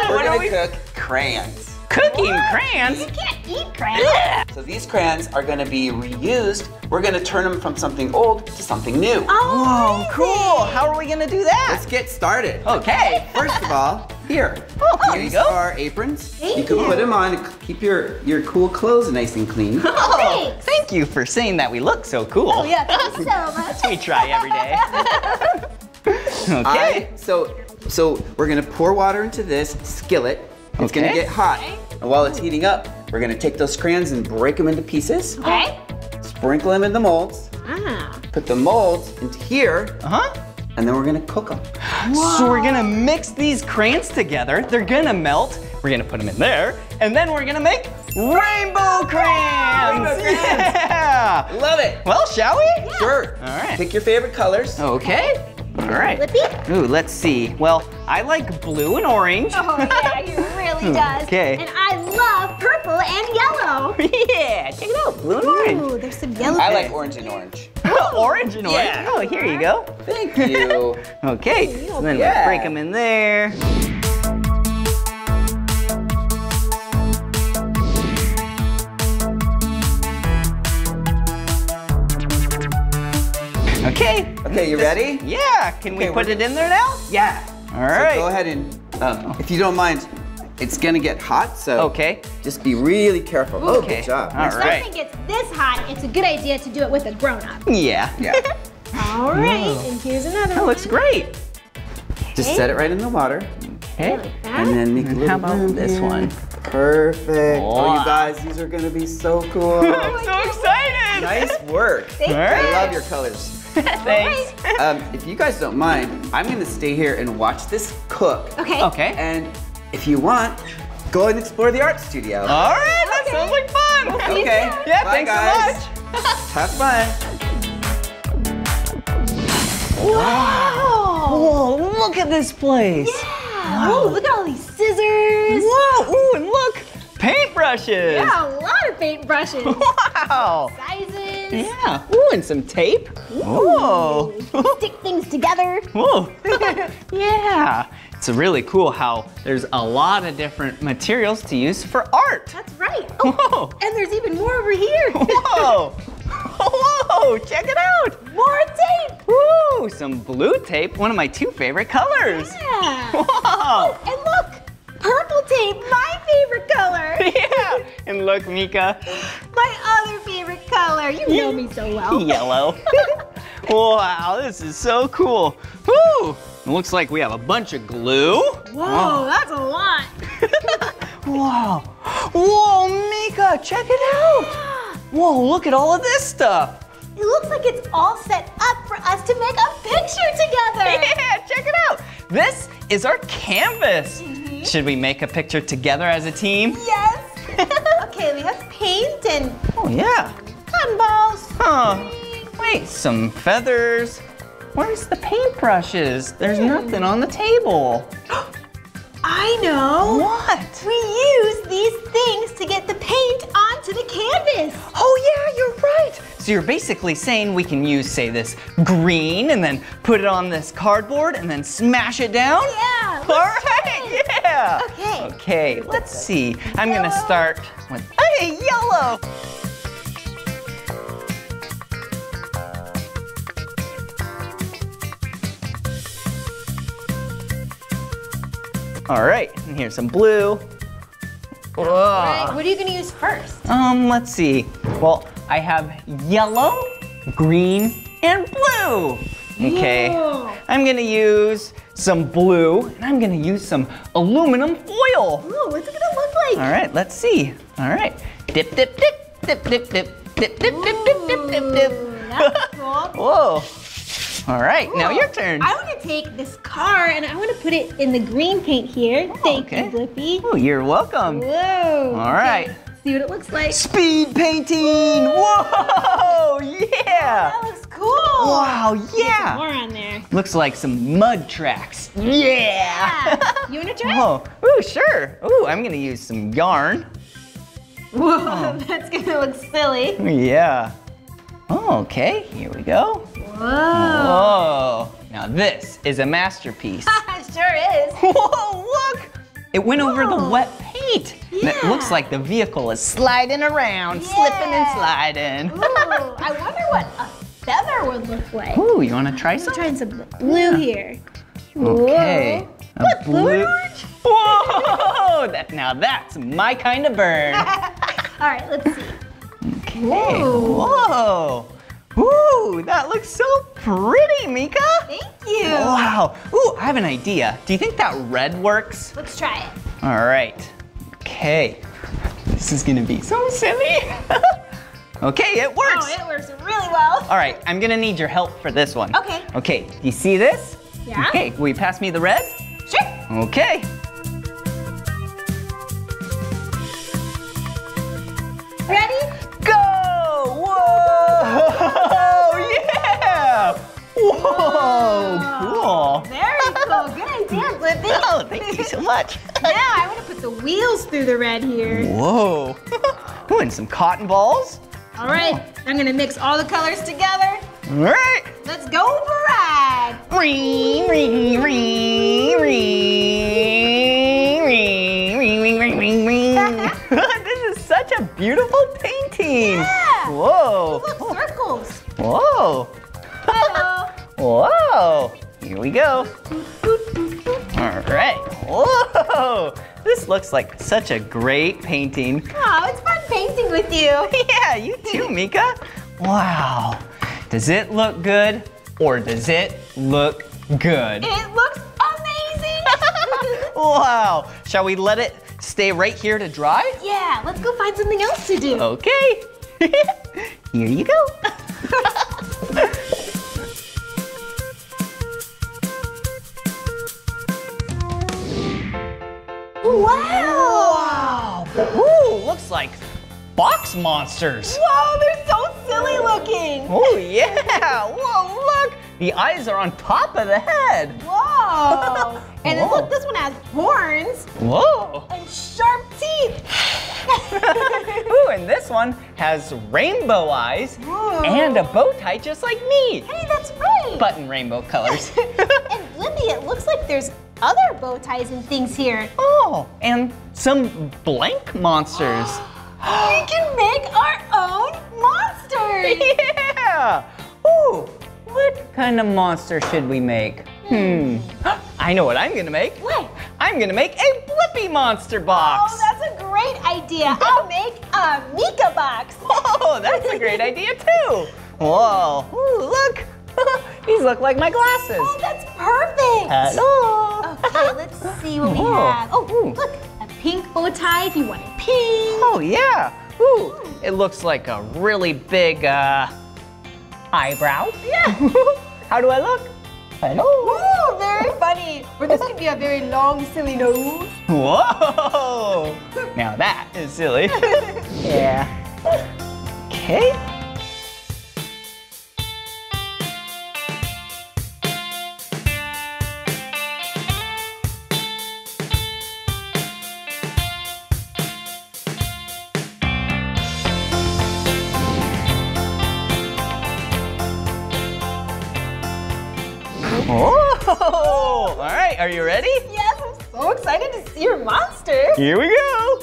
We're gonna cook crayons. Cooking crayons? You can't eat crayons. Yeah. So these crayons are gonna be reused. We're gonna turn them from something old to something new. Oh, whoa, cool. How are we gonna do that? Let's get started. Okay. First of all, here. Oh, here you go. These are aprons. Thank you. You can put them on and keep your cool clothes nice and clean. Oh, thank you for saying that we look so cool. Oh yeah, thank you so much. We try every day. Okay. So we're gonna pour water into this skillet. It's gonna get hot. And while it's heating up, we're gonna take those crayons and break them into pieces. Okay. Sprinkle them in the molds. Put the molds into here. And then we're gonna cook them. Whoa. So we're gonna mix these crayons together. They're gonna melt. We're gonna put them in there. And then we're gonna make rainbow crayons. Rainbow crayons. Yeah. Love it. Well, shall we? Yeah. Sure. All right. Pick your favorite colors. Okay. All right. Blippi? Ooh, let's see. Well, I like blue and orange. Oh yeah, he really does. Okay. And I love purple and yellow. Yeah, check it out, blue and orange. Ooh, there's some yellow. I like orange and orange. Orange and orange? Yeah. Oh, here you go. Thank you. Okay, so then we'll break them in there. Okay. Okay, you ready? Yeah. Can we put it in there now? Yeah. All right. So go ahead and, if you don't mind, it's gonna get hot, so just be really careful. Ooh. Oh, good job. All right. If something gets this hot, it's a good idea to do it with a grown-up. Yeah. Yeah. All right. Whoa. And here's another one. That looks great. Okay. Just set it right in the water. Okay. Like that. And then make a little How about this one? Perfect. Wow. Oh, you guys, these are gonna be so cool. I'm so excited. Nice work. Thank you. I love your colors. Thanks. If you guys don't mind, I'm gonna stay here and watch this cook. Okay. Okay. And if you want, go and explore the art studio. All right, that sounds like fun. We'll Yeah, Bye, guys. Thanks so much. Have fun. Wow. Whoa, look at this place. Yeah. Wow. Ooh, look at all these scissors. Whoa, ooh, and look, paintbrushes. Yeah, a lot of paintbrushes. Wow. Sizes. Yeah. Ooh, and some tape. Whoa. Stick things together. Whoa. Yeah. It's really cool how there's a lot of different materials to use for art. That's right. Oh, whoa. And there's even more over here. Whoa. Whoa, check it out. More tape. Woo, some blue tape, one of my two favorite colors. Yeah. Whoa. Oh, and look. Purple tape, my favorite color. Yeah, and look, Mika. My other favorite color. You know me so well. Yellow. Wow, this is so cool. Woo! It looks like we have a bunch of glue. Whoa, that's a lot. Wow. Whoa, Mika, check it out. Whoa, look at all of this stuff. It looks like it's all set up for us to make a picture together. Yeah, check it out. This is our canvas. Should we make a picture together as a team? Yes. Okay, we have paint and cotton balls. Wait, some feathers. Where's the paintbrushes? There's nothing on the table. I know. What? We use these things to get the paint onto the canvas. Oh yeah, you're right. So you're basically saying we can use, say, this green and then put it on this cardboard and then smash it down? Yeah. All right, yeah. Okay. Okay, let's see. I'm gonna start with yellow. All right, and here's some blue. All right, what are you gonna use first? Let's see. Well, I have yellow, green, and blue. Okay, yeah. I'm gonna use some blue, and I'm gonna use some aluminum foil. Ooh, what's it gonna look like? All right, let's see. All right, dip, dip, dip, dip, dip, dip, dip, dip, dip, dip, dip, dip, dip. That's cool. Whoa. All right, cool. Now your turn. I want to take this car and I want to put it in the green paint here. Oh, Thank you, Blippi. Oh, you're welcome. Whoa. All right. Okay. See what it looks like. Speed painting. Whoa. Whoa, yeah. Oh, that looks cool. Wow, yeah. There's more on there. Looks like some mud tracks. Yeah. You want to try? Whoa. Ooh, sure. Ooh, I'm going to use some yarn. Whoa, oh. That's going to look silly. Yeah. Oh, okay, here we go. Whoa. Whoa. Now this is a masterpiece. It sure is. Whoa, look. It went over the wet paint. Yeah. And it looks like the vehicle is sliding around, slipping and sliding. Ooh, I wonder what a feather would look like. Ooh, you want to try some? I'm trying some blue here. Okay. Whoa. Look, blue and orange. Whoa, now that's my kind of bird. All right, let's see. Okay. Whoa. Ooh, that looks so pretty, Mika. Thank you. Wow. Ooh, I have an idea. Do you think that red works? Let's try it. All right. Okay. This is gonna be so silly. Okay, it works. Oh, it works really well. All right, I'm gonna need your help for this one. Okay. Okay, you see this? Yeah. Okay, will you pass me the red? Sure. Okay. Ready? Whoa, yeah! Whoa, cool. Very cool, good idea, Blippi. Oh, thank you so much. Now I want to put the wheels through the red here. Whoa. Ooh, and some cotton balls. All right, I'm going to mix all the colors together. All right. Let's go for a ride. Ring, ring, ring, ring, ring, ring, ring, ring, ring, ring. This is such a beautiful painting. Yeah. Whoa. Oh, look, circles. Whoa. Hello. Whoa. Here we go. All right. Whoa. This looks like such a great painting. Oh, it's fun painting with you. Yeah, you too, Mika. Wow. Does it look good or does it look good? It looks amazing. Wow. Shall we let it stay right here to dry? Yeah, let's go find something else to do. Okay. Here you go. Wow. Wow. Ooh, looks like box monsters. Whoa, they're so silly looking. Oh, yeah. Whoa, look. The eyes are on top of the head. Whoa. And then look, this one has horns. Whoa. And sharp teeth. Ooh, and this one has rainbow eyes. Whoa. And a bow tie just like me. Hey, that's right. But in rainbow colors. And Blippi, it looks like there's other bow ties and things here. Oh, and some blank monsters. We can make our own monsters. Yeah. Ooh. What kind of monster should we make? I know what I'm gonna make. What? I'm gonna make a Blippi monster box. Oh, that's a great idea. I'll make a Mika box. Oh, that's a great idea too. Whoa, ooh, look. These look like my glasses. Oh, that's perfect. Hello. Okay, let's see what we have. Oh, ooh. Look, a pink bow tie if you want it pink. Oh, yeah. Ooh, it looks like a really big, eyebrow? Yeah. How do I look? Hello. Ooh, very funny. Or this could be a very long, silly nose. Whoa. Now that is silly. Yeah. Okay. Oh, all right, are you ready? Yes, I'm so excited to see your monster. Here we go.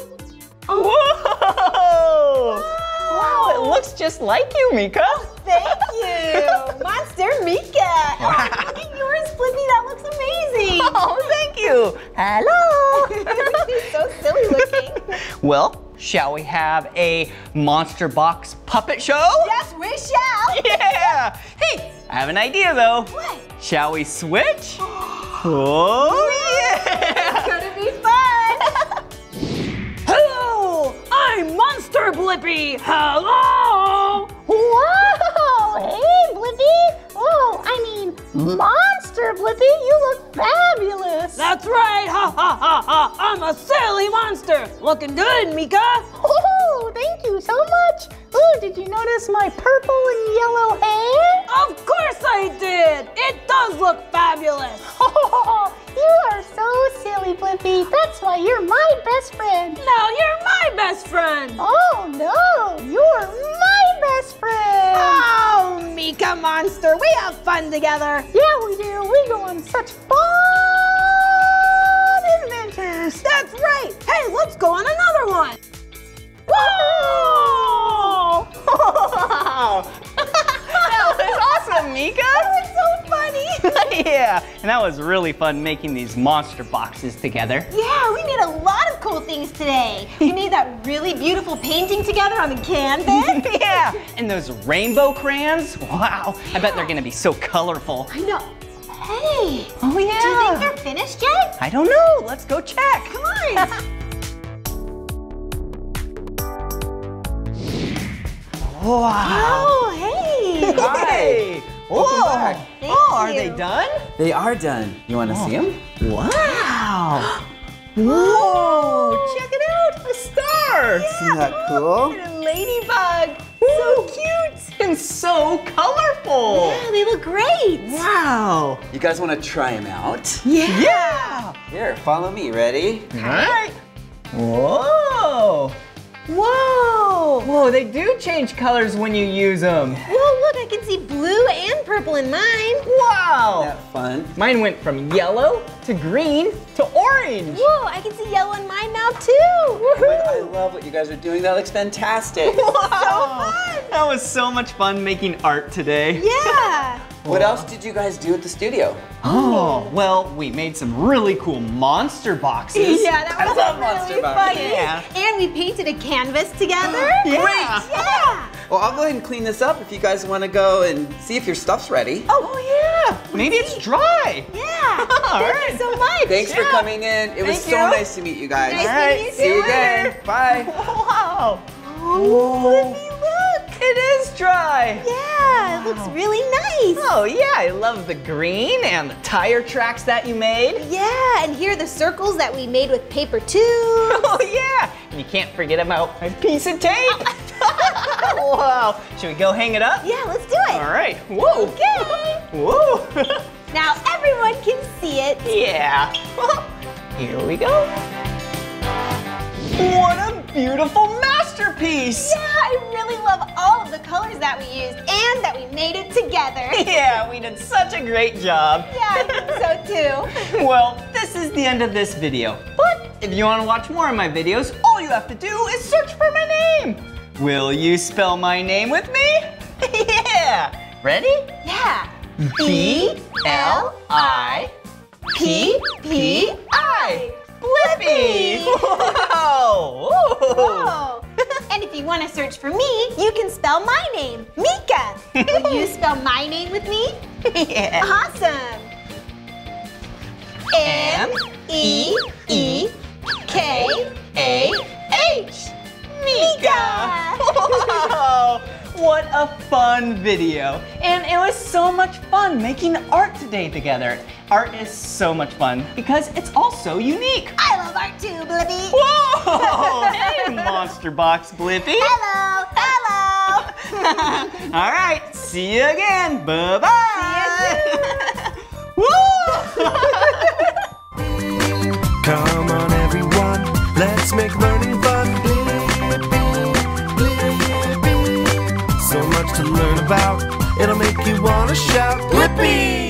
Whoa. Wow, it looks just like you, Mika. Oh, thank you. Monster Mika. Wow. Oh, look at yours, Blippi, that looks amazing. Oh, thank you. Hello. Well, shall we have a monster box puppet show? Yes, we shall! Yeah! Hey, I have an idea though. What? Shall we switch? Oh, yeah! It's gonna be fun! Hello! I'm Monster Blippi! Hello! Whoa! Hey, Blippi! Oh, I mean, Monster Blippi, you look fabulous. That's right, ha ha ha ha. I'm a silly monster. Looking good, Mika. Oh, thank you so much. Oh, did you notice my purple and yellow hair? Of course I did. It does look fabulous. Oh, you are so silly, Blippi. That's why you're my best friend. No, you're my best friend. Oh, no, you're my best friend. Oh, Mika Monster, we have fun together. Yeah, we do. We go on such fun adventures. That's right. Hey, let's go on another one. Whoa! Wow. That was awesome, Mika. That was so funny. Yeah, and that was really fun making these monster boxes together. Yeah, we made a lot of cool things today. We made that really beautiful painting together on the canvas. Yeah, and those rainbow crayons. Wow, yeah. I bet they're gonna be so colorful. I know. Hey. Oh yeah. Do you think they're finished yet? I don't know. Let's go check. Come on. Wow. Oh, hey. Hi. Welcome back. Thank you. Are they done? They are done. You want to see them? Wow. Whoa. Check it out. A star. Yeah. Isn't that cool? And a ladybug. Ooh. So cute. And so colorful. Yeah, they look great. Wow. You guys want to try them out? Yeah. Here, follow me. Ready? All right. Whoa. Whoa! Whoa, they do change colors when you use them. Whoa, look, I can see blue and purple in mine. Wow! Isn't that fun? Mine went from yellow to green to orange. Whoa, I can see yellow in mine now too. Woohoo! I love what you guys are doing. That looks fantastic. Wow! So fun! That was so much fun making art today. Yeah! What else did you guys do at the studio? Oh, well, we made some really cool monster boxes. Yeah, that was really fun. Yeah. And we painted a canvas together. Yeah. Great. Yeah. Well, I'll go ahead and clean this up if you guys want to go and see if your stuff's ready. Oh, yeah. Maybe it's dry. Yeah. All right. Thank you so much. Thanks for coming in. It was so nice to meet you guys. Nice to meet you. See you again. Bye. Wow. Oh, Blippi, look. It is dry. Yeah. Wow. It looks really nice. Oh yeah, I love the green and the tire tracks that you made. Yeah, and here are the circles that we made with paper tubes. Oh yeah, and you can't forget about my piece of tape. Wow, should we go hang it up? Yeah, let's do it. All right, whoa. Okay. Whoa. Now everyone can see it. Yeah. Here we go. What a beautiful masterpiece. Yeah, I really love all of the colors that we used and that we made it together. Yeah, we did such a great job. Yeah, I think so too. Well, this is the end of this video. But if you want to watch more of my videos, all you have to do is search for my name. Will you spell my name with me? Yeah. Ready? Yeah. B-L-I-P-P-I. Blippi! Whoa! Whoa! And if you want to search for me, you can spell my name, Mika. Will you spell my name with me? Yeah. Awesome. M-E-E-K-A-H. Mika! Whoa! What a fun video. And it was so much fun making art today together. Art is so much fun because it's also unique. I love art too, Blippi. Whoa! Hey, Monster Box Blippi. Hello, hello. All right, see you again. Bye-bye. Woo! Come on, everyone. Let's make learning fun. So much to learn about, it'll make you wanna shout, Blippi!